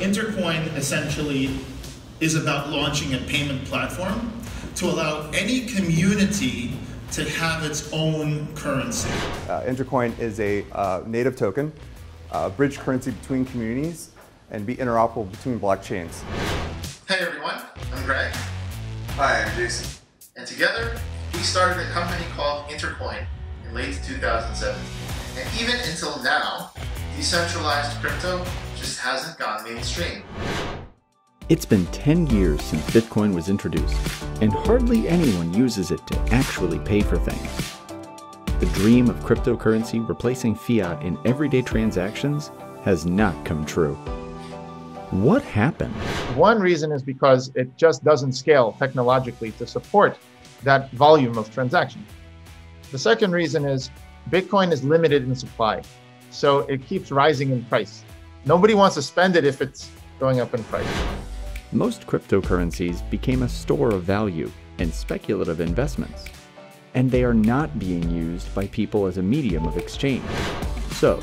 Intercoin essentially is about launching a payment platform to allow any community to have its own currency. Intercoin is a native token, bridge currency between communities, and be interoperable between blockchains. Hey everyone, I'm Greg. Hi, I'm Jason. And together, we started a company called Intercoin in late 2017. And even until now, decentralized crypto just hasn't gone mainstream. It's been 10 years since Bitcoin was introduced, and hardly anyone uses it to actually pay for things. The dream of cryptocurrency replacing fiat in everyday transactions has not come true. What happened? One reason is because it just doesn't scale technologically to support that volume of transactions. The second reason is Bitcoin is limited in supply, so it keeps rising in price. Nobody wants to spend it if it's going up in price. Most cryptocurrencies became a store of value and speculative investments, and they are not being used by people as a medium of exchange. So,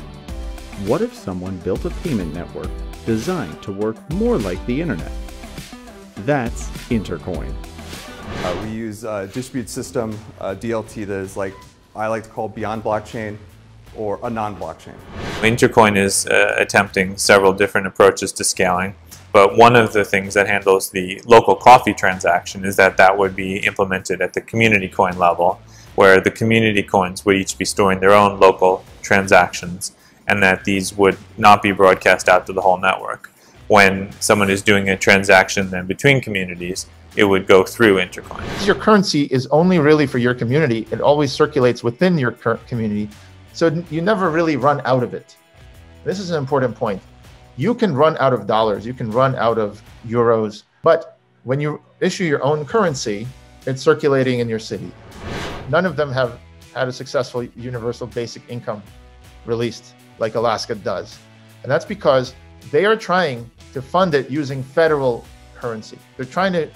what if someone built a payment network designed to work more like the internet? That's Intercoin. We use a distributed system, DLT, that is, like I like to call, beyond blockchain or a non-blockchain. Intercoin is attempting several different approaches to scaling, but one of the things that handles the local coffee transaction is that that would be implemented at the community coin level, where the community coins would each be storing their own local transactions, and that these would not be broadcast out to the whole network. When someone is doing a transaction then between communities, it would go through Intercoin. Your currency is only really for your community. It always circulates within your community, so you never really run out of it. This is an important point. You can run out of dollars, you can run out of euros, but when you issue your own currency, it's circulating in your city. None of them have had a successful universal basic income released like Alaska does. And that's because they are trying to fund it using federal currency. They're trying to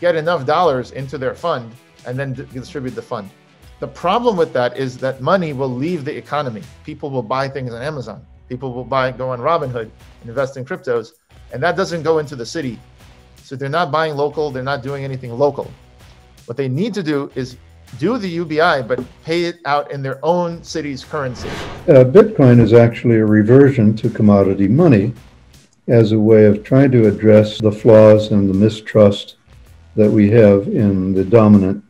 get enough dollars into their fund and then distribute the fund. The problem with that is that money will leave the economy. People will buy things on Amazon. People will go on Robinhood and invest in cryptos, and that doesn't go into the city. So they're not buying local, they're not doing anything local. What they need to do is do the UBI, but pay it out in their own city's currency. Bitcoin is actually a reversion to commodity money as a way of trying to address the flaws and the mistrust that we have in the dominant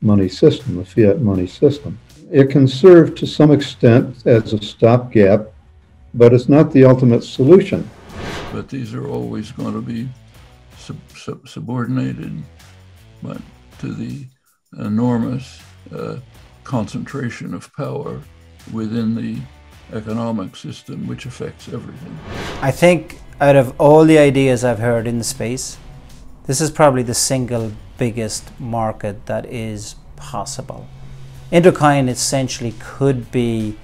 money system, the fiat money system. It can serve to some extent as a stopgap, but it's not the ultimate solution. But these are always going to be subordinated to the enormous concentration of power within the economic system, which affects everything. I think out of all the ideas I've heard in the space, this is probably the single biggest market that is possible. Intercoin essentially could be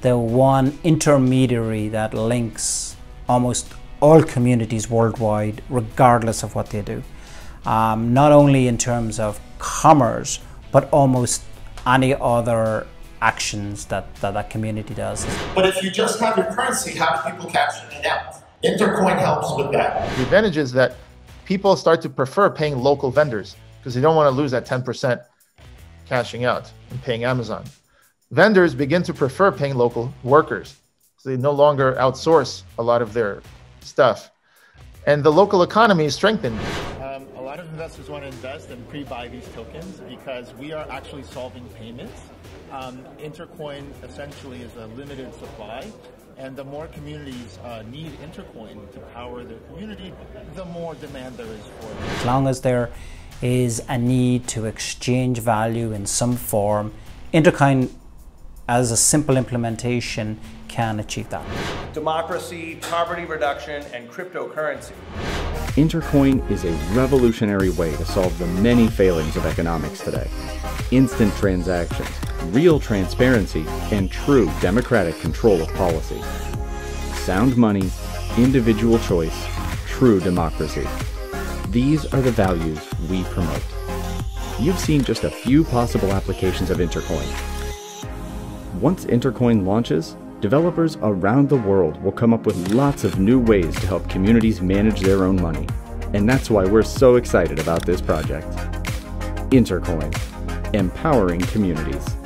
the one intermediary that links almost all communities worldwide, regardless of what they do. Not only in terms of commerce, but almost any other actions that community does. But if you just have your currency, how do people capture it out? Intercoin helps with that. The advantage is that people start to prefer paying local vendors because they don't want to lose that 10% cashing out and paying Amazon. Vendors begin to prefer paying local workers, so they no longer outsource a lot of their stuff. And the local economy is strengthened. A lot of investors want to invest and pre-buy these tokens because we are actually solving payments. Intercoin essentially is a limited supply. And the more communities need Intercoin to power their community, the more demand there is for it. As long as there is a need to exchange value in some form, Intercoin as a simple implementation can achieve that. Democracy, poverty reduction, and cryptocurrency. Intercoin is a revolutionary way to solve the many failings of economics today. Instant transactions, real transparency, and true democratic control of policy. Sound money, individual choice, true democracy. These are the values we promote. You've seen just a few possible applications of Intercoin. Once Intercoin launches, Developers around the world will come up with lots of new ways to help communities manage their own money. And that's why we're so excited about this project. Intercoin, empowering communities.